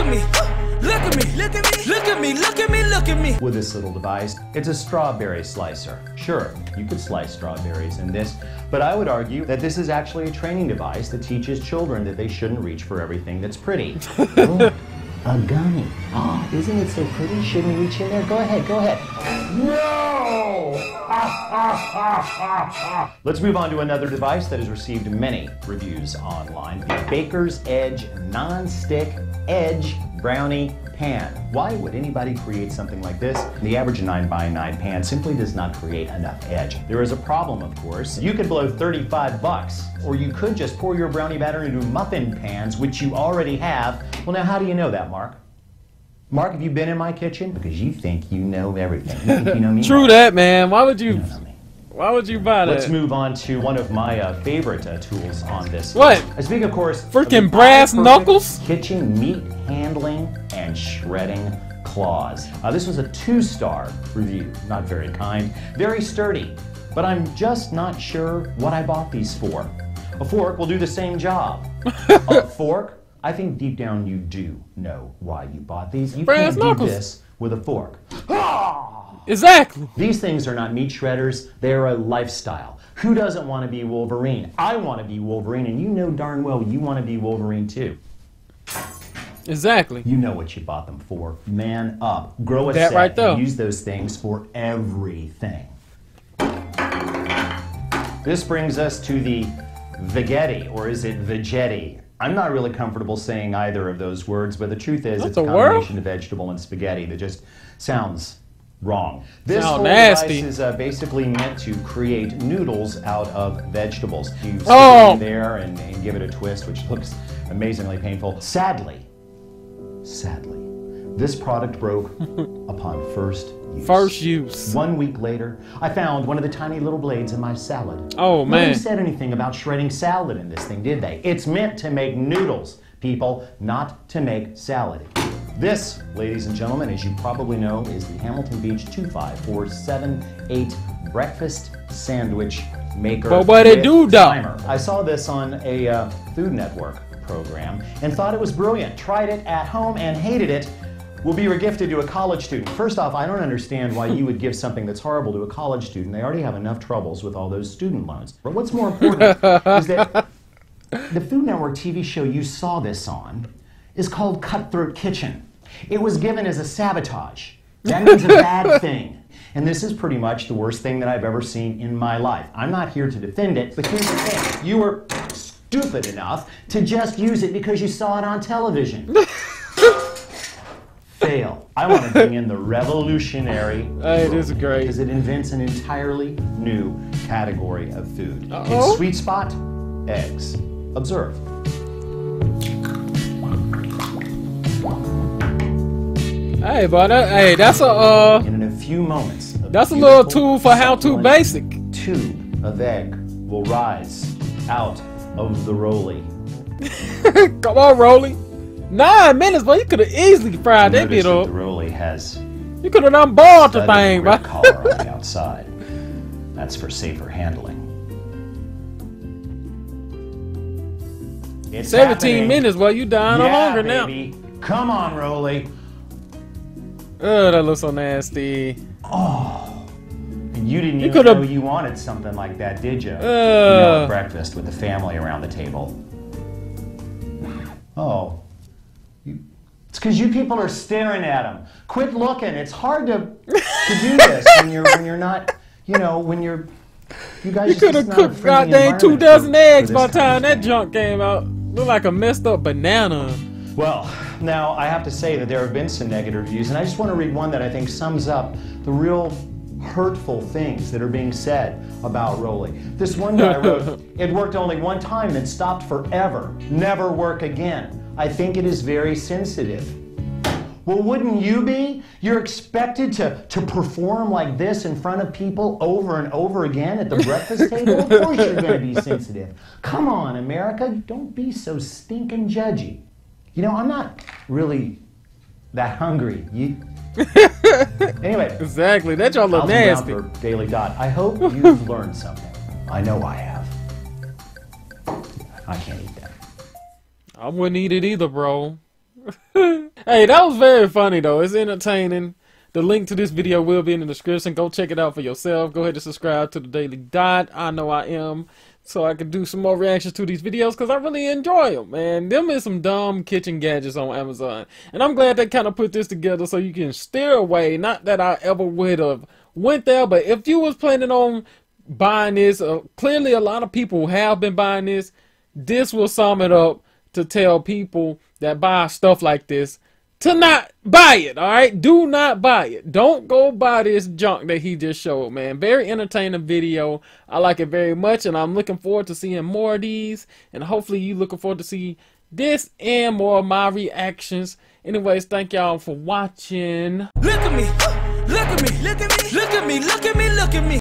at me, look at me, look at me, look at me, look at me, look at me. With this little device, it's a strawberry slicer. Sure, you could slice strawberries in this, but I would argue that this is actually a training device that teaches children that they shouldn't reach for everything that's pretty. Look, a gummy. Oh, isn't it so pretty? You shouldn't reach in there. Go ahead, go ahead. No! Let's move on to another device that has received many reviews online, the Baker's Edge Non-Stick Edge Brownie Pan. Why would anybody create something like this? The average 9x9 pan simply does not create enough edge. There is a problem, of course. You could blow $35, or you could just pour your brownie batter into muffin pans, which you already have. Well, now, how do you know that, Mark? Mark, have you been in my kitchen? Because you think you know everything. You think you know me. True that, man. Why would you? You don't know me. Why would you buy that? Let's move on to one of my favorite tools on this. What? I speak, of course, freaking brass knuckles, kitchen meat handling and shredding claws. This was a 2-star review. Not very kind. Very sturdy, but I'm just not sure what I bought these for. A fork will do the same job. A fork. I think deep down you do know why you bought these. You can't do this with a fork. Exactly. These things are not meat shredders. They are a lifestyle. Who doesn't want to be Wolverine? I want to be Wolverine, and you know darn well you want to be Wolverine too. Exactly. You know what you bought them for. Man up. Grow a set right there. Use those things for everything. This brings us to the veggetti, or is it veggetti? I'm not really comfortable saying either of those words, but the truth is it's a combination of vegetable and spaghetti that just sounds wrong. This whole device is basically meant to create noodles out of vegetables. You stick it in there and give it a twist, which looks amazingly painful. Sadly, this product broke upon first use. First use. 1 week later, I found one of the tiny little blades in my salad. Oh, man. Nobody said anything about shredding salad in this thing, did they? It's meant to make noodles, people, not to make salad. This, ladies and gentlemen, as you probably know, is the Hamilton Beach 25478 breakfast sandwich maker. But what it do, dog? I saw this on a Food Network program and thought it was brilliant. Tried it at home and hated it. Will be regifted to a college student. First off, I don't understand why you would give something that's horrible to a college student. They already have enough troubles with all those student loans. But what's more important is that the Food Network TV show you saw this on is called Cutthroat Kitchen. It was given as a sabotage. That means a bad thing. And this is pretty much the worst thing that I've ever seen in my life. I'm not here to defend it, but here's the thing. You were stupid enough to just use it because you saw it on television. Fail. I want to bring in the revolutionary food, this is great. Because it invents an entirely new category of food. Its sweet spot, eggs. Observe. Hey, but hey, that's a and in a few moments. That's a little tool for how to basic. Tube of egg will rise out of the Rollie. Come on, Rollie. 9 minutes, but you could have easily fried that bit up. The Rollie has. You could have done boiled the thing, bro. Collar on the outside. That's for safer handling. It's 17 happening. Minutes, well, you dying of hunger now. Come on, Rollie. Oh, that looks so nasty. Oh, and you didn't even know you wanted something like that, did you? You know, breakfast with the family around the table. Oh. It's because you people are staring at them. Quit looking. It's hard to do this when you're not, you know, when you're, you guys. You could have cooked goddamn 2 dozen eggs by the time that junk came out. Looked like a messed up banana. Well, now I have to say that there have been some negative reviews, and I just want to read one that I think sums up the real hurtful things that are being said about Rollie. This one guy wrote, "It worked only one time, then stopped forever. Never work again. I think it is very sensitive." Well, wouldn't you be? You're expected to perform like this in front of people over and over again at the breakfast table? Of course you're going to be sensitive. Come on, America. Don't be so stinking judgy. You know, I'm not really that hungry. Anyway. Exactly. That y'all look nasty. For Daily Dot. I hope you've learned something. I know I have. I can't eat that. I wouldn't eat it either, bro. Hey, that was very funny though. It's entertaining. The link to this video will be in the description. Go check it out for yourself. Go ahead and subscribe to the Daily Dot. I know I am, so I can do some more reactions to these videos because I really enjoy them, man. Them is some dumb kitchen gadgets on Amazon. And I'm glad they kind of put this together so you can steer away. Not that I ever would have went there, but if you was planning on buying this, clearly a lot of people have been buying this. This will sum it up to tell people that buy stuff like this to not buy it, alright? Do not buy it. Don't go buy this junk that he just showed, man. Very entertaining video. I like it very much, and I'm looking forward to seeing more of these, and hopefully you looking forward to see this and more of my reactions. Anyways, thank y'all for watching. Look at me, look at me, look at me, look at me, look at me, look at me.